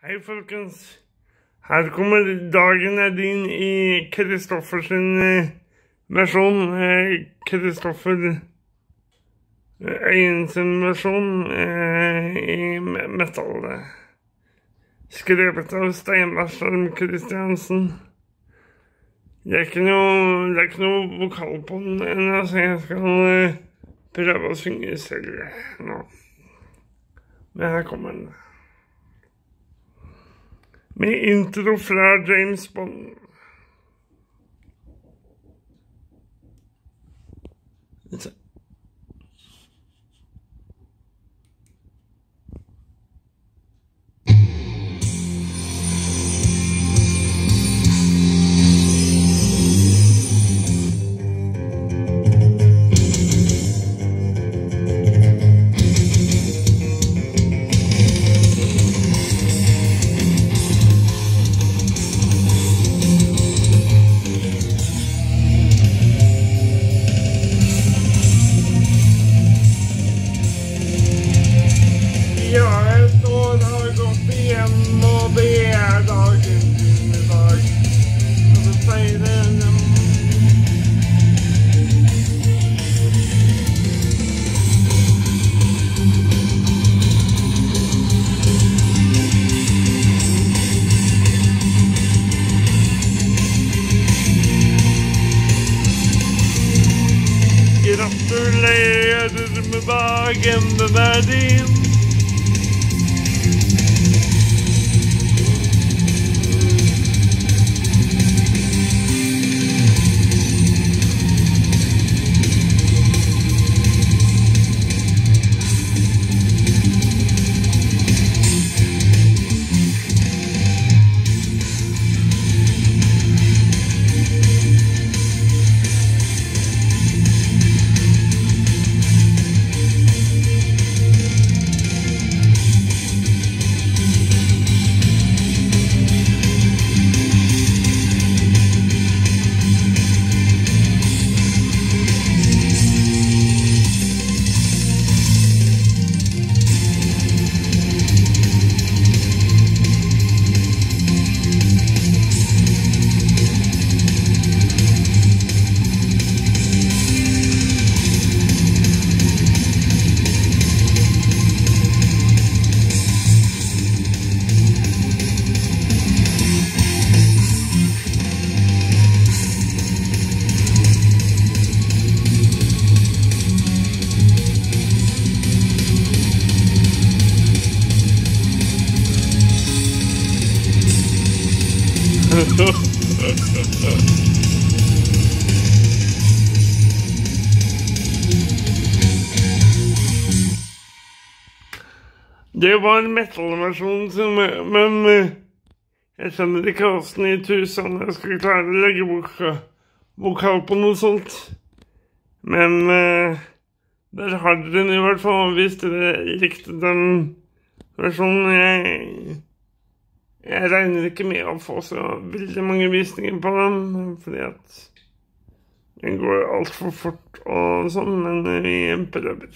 Hei folkens, her kommer Dagen er din i Kristoffers versjon, Kristoffer Øyens versjon i metal. Skrevet av Steinar Storm Kristiansen. Det er ikke noe vokal på den ennå, så jeg skal prøve å synge selv nå. Men her kommer den. Med intro fra James Bond. Gratulerer med dagen, den er din. Det var metal-versjonen, men jeg kjenner ikke hvordan i tusen jeg skulle klare å legge vokal på noe sånt. Men der har dere den i hvert fall, hvis dere likte den versjonen. Jeg regner ikke med å få så veldig mange visninger på den, fordi at den går alt for fort og sånn, men vi prøver.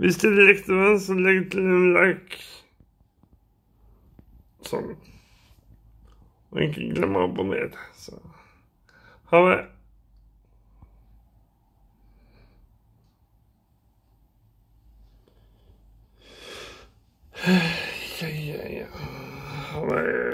Hvis dere likte den, så legg til en like. Sånn. Og ikke glem å abonnere. Så. Ha det! Ha det!